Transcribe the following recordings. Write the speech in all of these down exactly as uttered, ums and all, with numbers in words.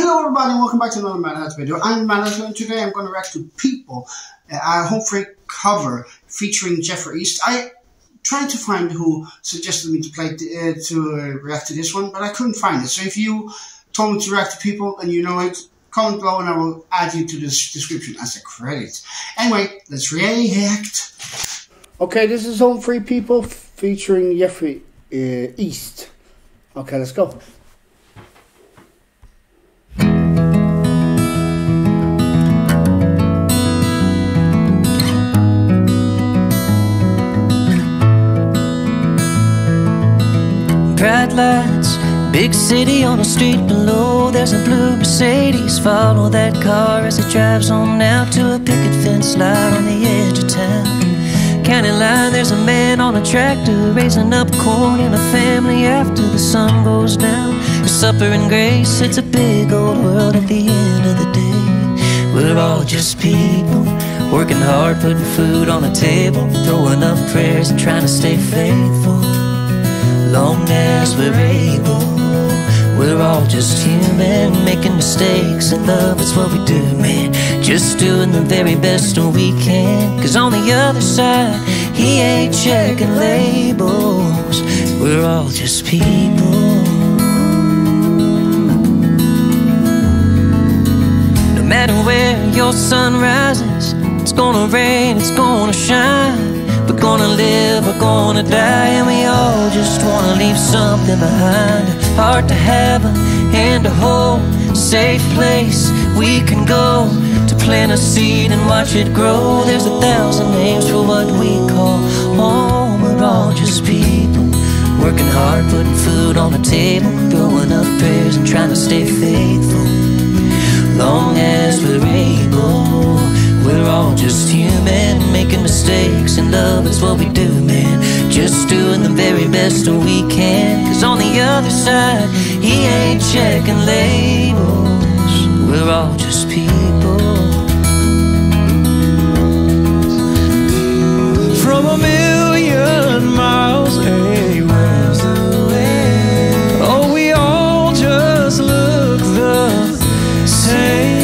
Hello everybody, and welcome back to another Mad Hatterer video. I'm the Mad Hatterer, and today I'm going to react to People, a Home Free cover featuring Jeffrey East. I tried to find who suggested me to play uh, to uh, react to this one, but I couldn't find it. So if you told me to react to People and you know it, comment below and I will add you to this description as a credit. Anyway, let's react. Okay, this is Home Free People featuring Jeffrey uh, East. Okay, let's go. Bright lights, big city on the street below. There's a blue Mercedes, follow that car as it drives on out to a picket fence lot on the edge of town. County line, there's a man on a tractor raising up corn and a family after the sun goes down. For supper and grace, it's a big old world at the end of the day. We're all just people, working hard, putting food on the table, throwing up prayers and trying to stay faithful. Long as we're able, we're all just human, making mistakes, and love is what we do, man. Just doing the very best we can, 'cause on the other side, he ain't checking labels. We're all just people. No matter where your sun rises, it's gonna rain, it's gonna shine. We're gonna live, we're gonna die, and we all just wanna leave something behind. Hard to have and a whole safe place we can go to plant a seed and watch it grow. There's a thousand names for what we call home. We're all just people, working hard, putting food on the table, throwing up prayers and trying to stay faithful. Long as we're able, we're all just human, making mistakes, and love is what we do, man. Just doing the very best we can, 'cause on the other side, he ain't checking labels. We're all just people. From a million miles away, oh, we all just look the same.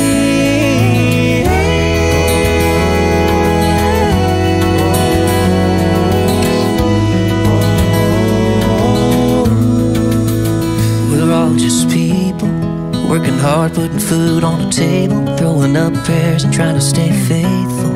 Just people, working hard, putting food on the table, throwing up prayers and trying to stay faithful.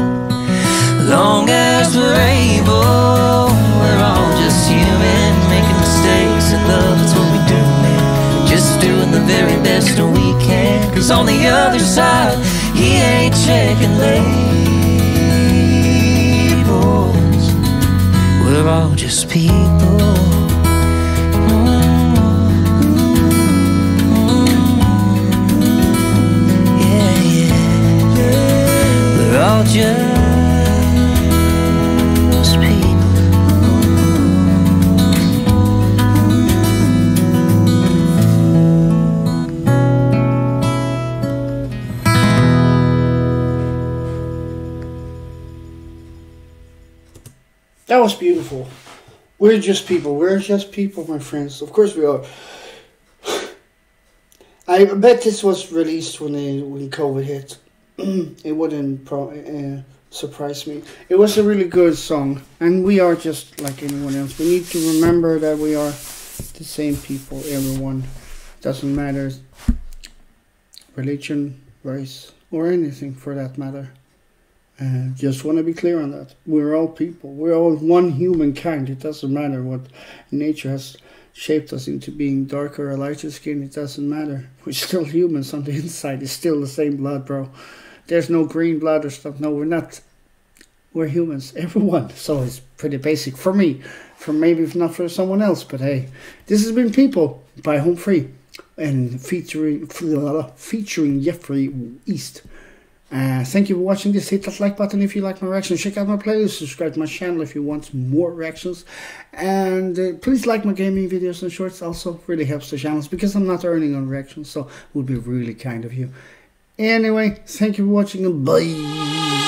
Long as we're able, we're all just human, making mistakes, and love is what we do, man. Just doing the very best that we can, 'cause on the other side, he ain't checking labels. We're all just people. Just people. That was beautiful. We're just people. We're just people, my friends. Of course we are. I bet this was released when they, when COVID hit. It wouldn't pro uh, surprise me. It was a really good song, and we are just like anyone else. We need to remember that we are the same people, everyone. Doesn't matter religion, race, or anything for that matter. Uh, just want to be clear on that. We're all people. We're all one humankind. It doesn't matter what nature has shaped us into being, darker or lighter skin. It doesn't matter. We're still humans on the inside. It's still the same blood, bro. There's no green blood or stuff. No, we're not. We're humans, everyone. So it's pretty basic for me. For maybe if not for someone else. But hey, this has been People by Home Free, and featuring featuring Jeffrey East. Uh, thank you for watching this. Hit that like button if you like my reactions. Check out my playlist. Subscribe to my channel if you want more reactions. And uh, please like my gaming videos and shorts. Also, really helps the channels because I'm not earning on reactions. So it would be really kind of you. Anyway, thank you for watching and bye.